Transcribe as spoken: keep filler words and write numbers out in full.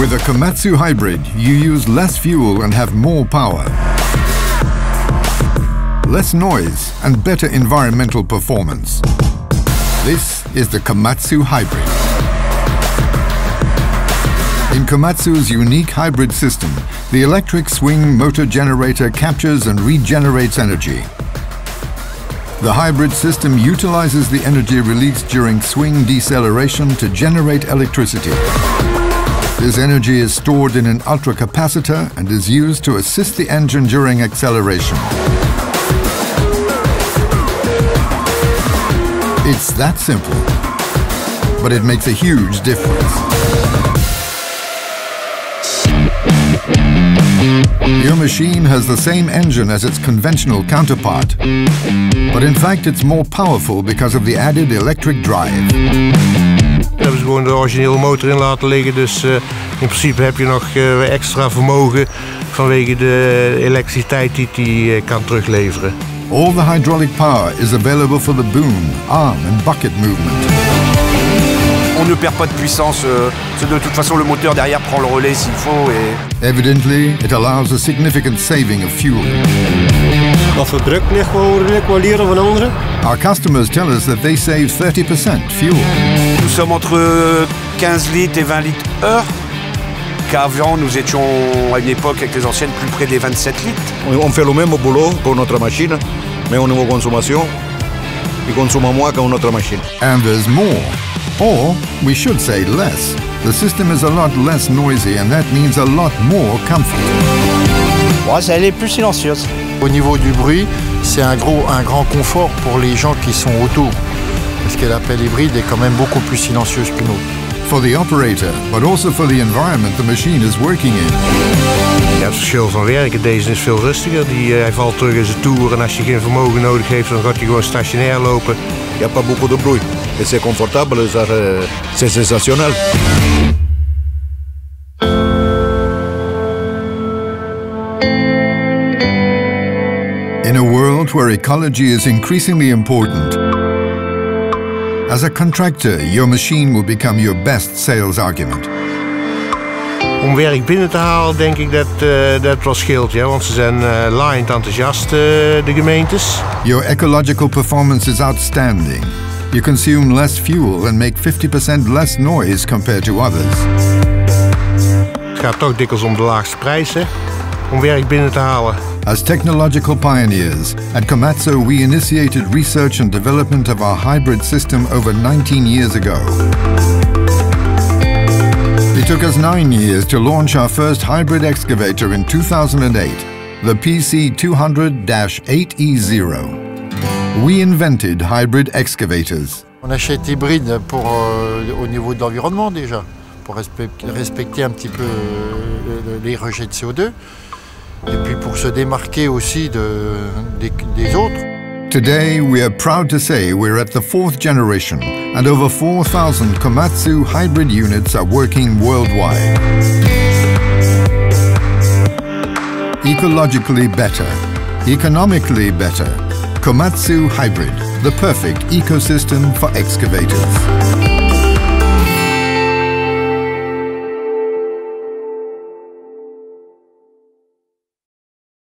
With a Komatsu hybrid, you use less fuel and have more power, less noise and better environmental performance. This is the Komatsu hybrid. In Komatsu's unique hybrid system, the electric swing motor generator captures and regenerates energy. The hybrid system utilizes the energy released during swing deceleration to generate electricity. This energy is stored in an ultracapacitor and is used to assist the engine during acceleration. It's that simple, but it makes a huge difference. Your machine has the same engine as its conventional counterpart, but in fact it's more powerful because of the added electric drive. We hebben ze gewoon de originele motor in laten liggen, dus uh, in principe heb je nog uh, extra vermogen vanwege de elektriciteit die die uh, kan terugleveren. All the hydraulic power is available for the boom, arm and bucket movement. On ne perd pas de puissance, euh, de toute façon le moteur derrière prend le relais s'il faut. Et... Evidently, it allows a significant saving of fuel. Als we druk liggen, worden we wel leren van anderen. Our customers tell us that they save thirty percent fuel. Nous sommes entre quinze litres et vingt litres heure, qu'avant nous étions à une époque avec les anciennes plus près des vingt-sept litres. On fait le même boulot que notre machine, mais au niveau consommation, il consomme moins que notre machine. And there's more, or we should say less. The system is a lot less noisy and that means a lot more comfort. Ouais, elle est plus silencieuse. Au niveau du bruit, c'est un gros, un grand confort pour les gens qui sont autour. Parce que l'appel hybride est quand même beaucoup plus silencieuse que nous. For the operator, but also for the environment the machine is working in. Ja, het verschil van werken, deze is veel rustiger. Die, uh, hij valt terug in zijn toer en als je geen vermogen nodig heeft, dan gaat hij gewoon stationair lopen. Il n'y a pas beaucoup de bruit. Et c'est confortable, c'est sensationnel. In a world where ecology is increasingly important, as a contractor, your machine will become your best sales argument. Om werk binnen te halen, denk ik dat uh, dat wel scheelt, ja, want ze zijn uh, laaiend enthousiast, uh, de gemeentes. Your ecological performance is outstanding. You consume less fuel and make fifty percent less noise compared to others. Het gaat toch dikwijls om de laagste prijzen om werk binnen te halen. As technological pioneers, at Comazzo we initiated research and development of our hybrid system over nineteen years ago. It took us nine years to launch our first hybrid excavator in two thousand eight, the P C two hundred dash eight E zero. We invented hybrid excavators. On achète hybride pour euh, au niveau de l'environnement déjà, pour respecter un petit peu euh, les rejets de C O two. Et puis pour se démarquer aussi de, des, des autres. Today we are proud to say we're at the fourth generation and over four thousand Komatsu hybrid units are working worldwide. Ecologically better, economically better. Komatsu hybrid, the perfect ecosystem for excavators.